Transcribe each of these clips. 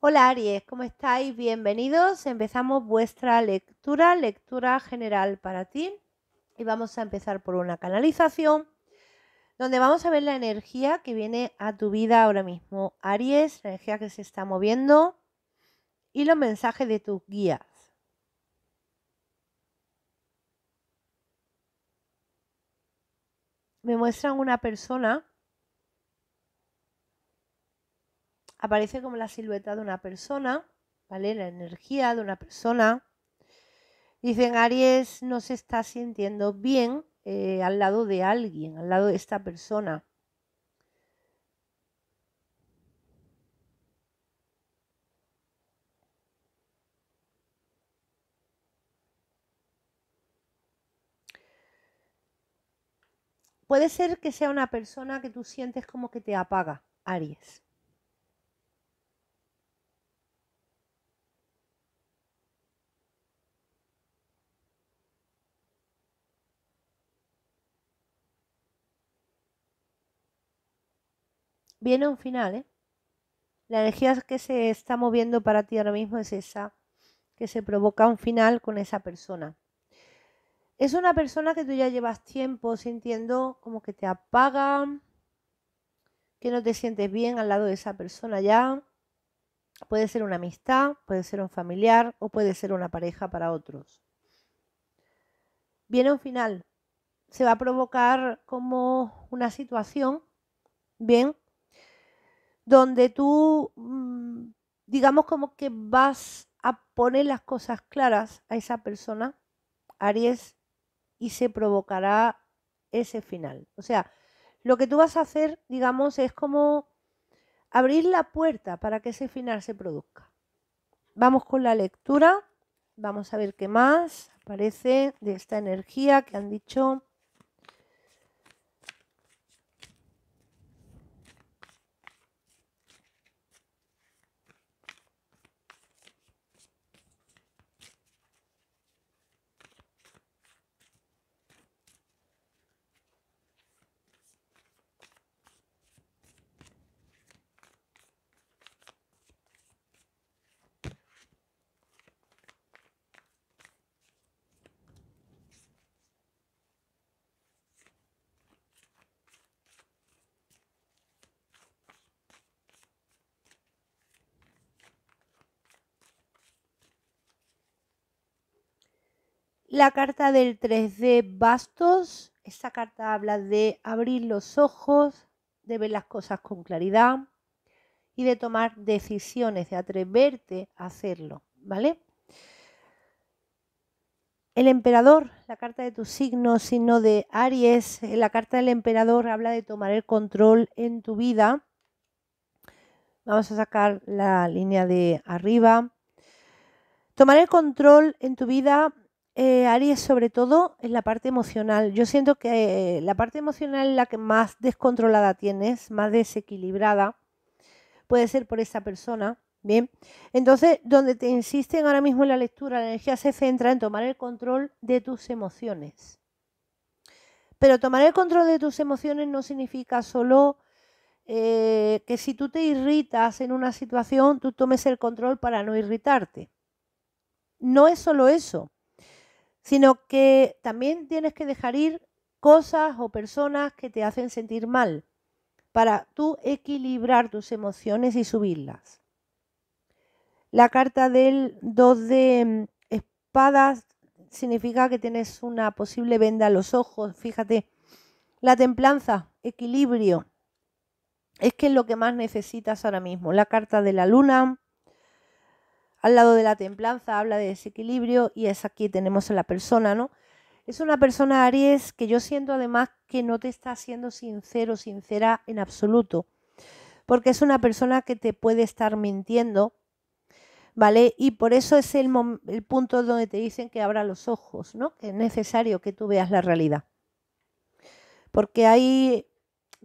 Hola Aries, ¿cómo estáis? Bienvenidos. Empezamos vuestra lectura general para ti y vamos a empezar por una canalización donde vamos a ver la energía que viene a tu vida ahora mismo, Aries, la energía que se está moviendo y los mensajes de tus guías. Me muestran una persona. Aparece como la silueta de una persona, ¿vale? La energía de una persona. Dicen, Aries no se está sintiendo bien al lado de alguien, al lado de esta persona. Puede ser que sea una persona que tú sientes como que te apaga, Aries. Viene un final, ¿eh? La energía que se está moviendo para ti ahora mismo es esa, que se provoca un final con esa persona. Es una persona que tú ya llevas tiempo sintiendo como que te apaga, que no te sientes bien al lado de esa persona ya. Puede ser una amistad, puede ser un familiar o puede ser una pareja para otros. Viene un final. Se va a provocar como una situación, bien, donde tú, digamos, como que vas a poner las cosas claras a esa persona, Aries, y se provocará ese final. O sea, lo que tú vas a hacer, digamos, es como abrir la puerta para que ese final se produzca. Vamos con la lectura, vamos a ver qué más aparece de esta energía que han dicho. La carta del 3 de bastos, esta carta habla de abrir los ojos, de ver las cosas con claridad y de tomar decisiones, de atreverte a hacerlo, ¿vale? El emperador, la carta de tu signo, signo de Aries, la carta del emperador habla de tomar el control en tu vida. Vamos a sacar la línea de arriba. Tomar el control en tu vida, Aries, sobre todo en la parte emocional. Yo siento que la parte emocional es la que más descontrolada tienes, más desequilibrada. Puede ser por esa persona, ¿bien? Entonces, donde te insisten ahora mismo en la lectura, la energía se centra en tomar el control de tus emociones. Pero tomar el control de tus emociones no significa solo que si tú te irritas en una situación, tú tomes el control para no irritarte. No es solo eso, sino que también tienes que dejar ir cosas o personas que te hacen sentir mal para tú equilibrar tus emociones y subirlas. La carta del 2 de espadas significa que tienes una posible venda a los ojos. Fíjate, la templanza, equilibrio, es que es lo que más necesitas ahora mismo. La carta de la luna, al lado de la templanza, habla de desequilibrio y es aquí tenemos a la persona, ¿no? Es una persona, Aries, que yo siento además que no te está siendo sincero, sincera en absoluto, porque es una persona que te puede estar mintiendo, ¿vale? Y por eso es el punto donde te dicen que abra los ojos, ¿no? Que es necesario que tú veas la realidad, porque hay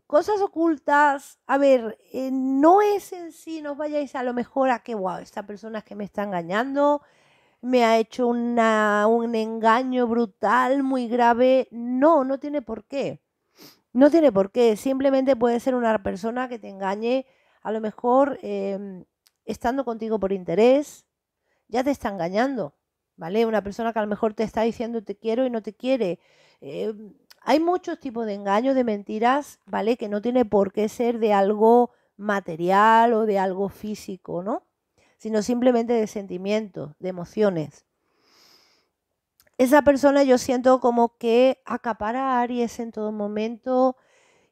cosas ocultas. A ver, no es en sí, no os vayáis a lo mejor a que, wow, esta persona es que me está engañando, me ha hecho un engaño brutal, muy grave. No, no tiene por qué. No tiene por qué. Simplemente puede ser una persona que te engañe, a lo mejor estando contigo por interés, ya te está engañando, ¿vale? Una persona que a lo mejor te está diciendo te quiero y no te quiere. Hay muchos tipos de engaños, de mentiras, ¿vale? Que no tiene por qué ser de algo material o de algo físico, ¿no? Sino simplemente de sentimientos, de emociones. Esa persona yo siento como que acapara a Aries en todo momento,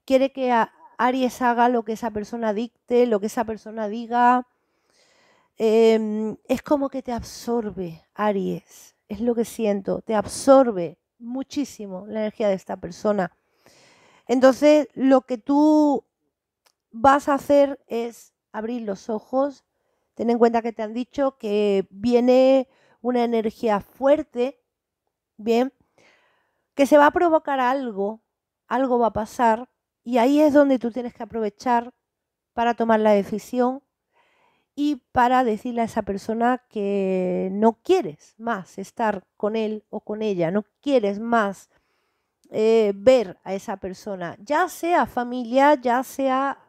quiere que Aries haga lo que esa persona dicte, lo que esa persona diga. Es como que te absorbe, Aries, es lo que siento, te absorbe muchísimo la energía de esta persona. Entonces, lo que tú vas a hacer es abrir los ojos, ten en cuenta que te han dicho que viene una energía fuerte, bien, que se va a provocar algo, algo va a pasar, y ahí es donde tú tienes que aprovechar para tomar la decisión y para decirle a esa persona que no quieres más estar con él o con ella, no quieres más ver a esa persona, ya sea familia, ya sea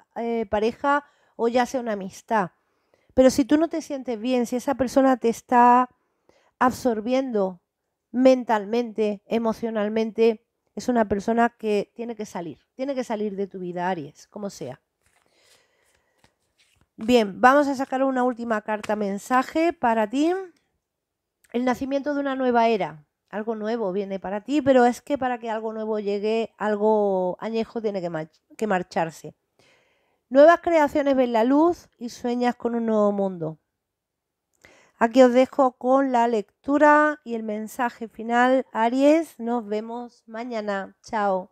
pareja o ya sea una amistad. Pero si tú no te sientes bien, si esa persona te está absorbiendo mentalmente, emocionalmente, es una persona que tiene que salir de tu vida, Aries, como sea. Bien, vamos a sacar una última carta mensaje para ti. El nacimiento de una nueva era. Algo nuevo viene para ti, pero es que para que algo nuevo llegue, algo añejo tiene que marcharse. Nuevas creaciones ven la luz y sueñas con un nuevo mundo. Aquí os dejo con la lectura y el mensaje final, Aries. Nos vemos mañana. Chao.